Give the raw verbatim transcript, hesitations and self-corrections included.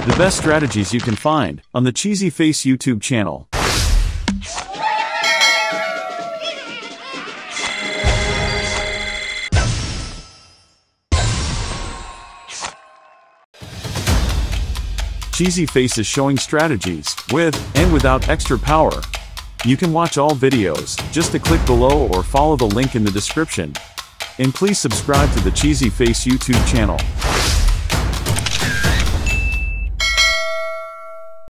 The best strategies you can find on the Cheesy Face YouTube channel. Cheesy Face is showing strategies with and without extra power. You can watch all videos just to click below or follow the link in the description. And please subscribe to the Cheesy Face YouTube channel.